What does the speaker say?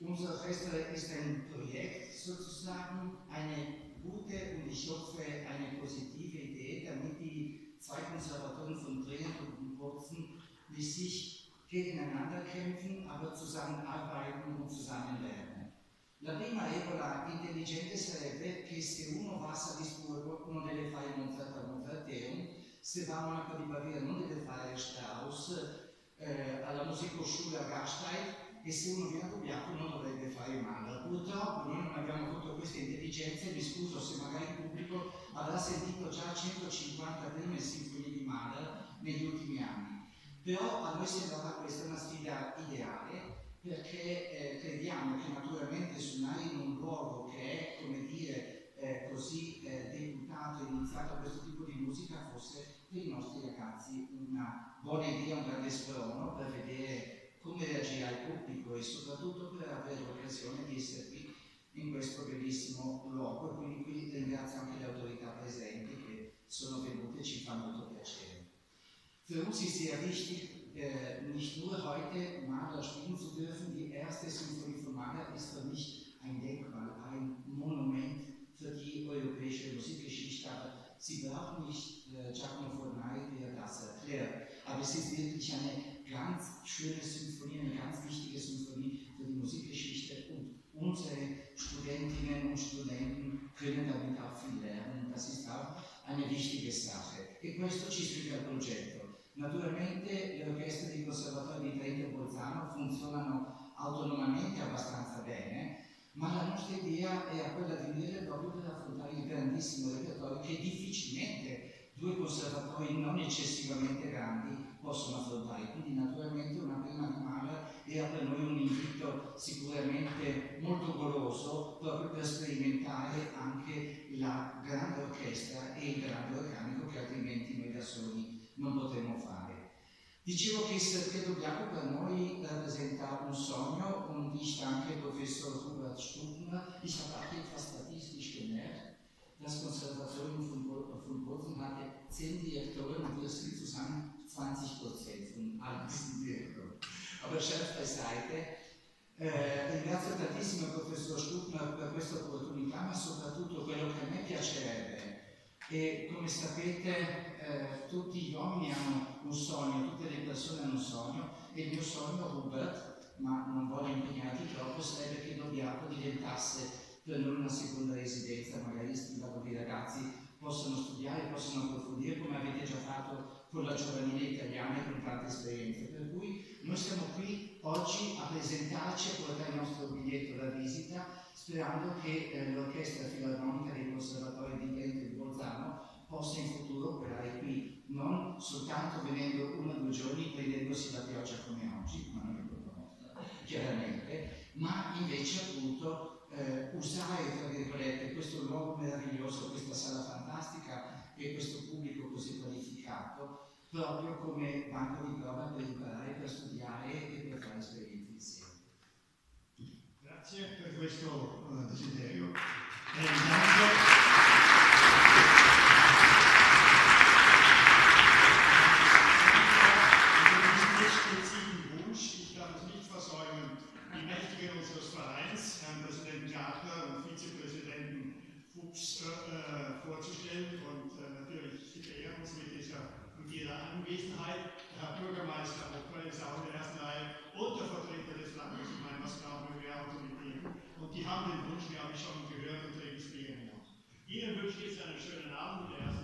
Unser Festival ist ein Projekt sozusagen, eine gute und ich hoffe eine positive Idee, damit die zwei Konservatorien von Trento und Bolzano sich gegeneinander kämpfen, aber zusammenarbeiten und zusammenlernen. La prima regola intelligente sarebbe che se uno va a Salisburgo non deve fare Mozarteum, se va a Monaco di Baviera non deve fare Strauss, alla musica Schuller-Gachstein, e se uno viene a Dobbiaco non dovrebbe fare Mahler. Purtroppo noi non abbiamo avuto queste intelligenze, mi scuso se magari il pubblico avrà sentito già 150 prime sinfonie di Mahler negli ultimi anni. Però a noi sembrava questa una sfida ideale, perché crediamo che naturalmente suonare in un luogo che è, come dire, così deputato e iniziato a questo tipo di musica fosse per i nostri ragazzi una buona idea, un grande sprono per vedere come reagire al pubblico e soprattutto per avere l'occasione di essere qui in questo bellissimo luogo. E quindi qui ringrazio anche le autorità presenti che sono venute e ci fa molto piacere. Für uns ist sehr wichtig, nicht nur heute Mahler spielen zu dürfen. Die erste Symphonie von Mahler ist für mich ein Denkmal, ein Monument für die europäische Musikgeschichte. Sie brauchen nicht Giacomo Fornari, der das erklärt, aber es ist wirklich eine ganz schöne Symphonie, eine ganz wichtige Symphonie für die Musikgeschichte und unsere Studentinnen und Studenten können damit auch viel lernen. Das ist auch eine wichtige Sache. E questo ci spiega il progetto. Naturalmente le orchestre di Conservatorio di Trento e Bolzano funzionano autonomamente abbastanza bene, ma la nostra idea era quella di unire proprio per affrontare il grandissimo repertorio che difficilmente due conservatori non eccessivamente grandi possono affrontare. Quindi naturalmente una prima di Mahler era per noi un invito sicuramente molto goloso proprio per sperimentare anche la grande orchestra e il grande organico che altrimenti noi da soli non potremmo fare. Dicevo che Dobbiaco per noi rappresenta un sogno, und ich danke Professor Robert Sturm. Ich habe auch etwas statistisch gemerkt. Das Konservatorium von Bolzano hatte 10 Direktoren und das sind zusammen 20% von allen diesen Direktoren. Aber Scherz beiseite. Ringrazio tantissimo il professor Stupner per questa opportunità, ma soprattutto quello che a me piacerebbe. E come sapete tutti gli uomini hanno un sogno, tutte le persone hanno un sogno e il mio sogno, Robert, ma non voglio impegnarti troppo, sarebbe che Dobbiaco diventasse per noi una seconda residenza, magari estiva, dove i ragazzi possono studiare, possono approfondire come avete già fatto con la giovanile italiana e con tante esperienze. Per cui noi siamo qui oggi a presentarci e portare il nostro biglietto da visita, sperando che l'orchestra filarmonica dei conservatori di Trento e Bolzano possa in futuro operare qui, non soltanto venendo 1 o 2 giorni prendendosi la pioggia come oggi, ma non è proposta, chiaramente, ma invece appunto usare, tra virgolette, questo luogo meraviglioso, questa sala fantastica e questo pubblico così qualificato proprio come banco di prova per imparare, per studiare e per fare esperienze insieme. Grazie per questo desiderio. Die Mächtigen unseres Vereins, Herrn Präsident Gartner und Vizepräsidenten Fuchs, vorzustellen und natürlich beehren uns mit ihrer Anwesenheit. Herr Bürgermeister Opfer ist auch in der ersten Reihe und der Vertreter des Landes. Ich meine, was brauchen wir mehr Autorität? Und die haben den Wunsch, glaube ich, schon gehört und registrieren auch. Ihnen wünsche ich jetzt einen schönen Abend.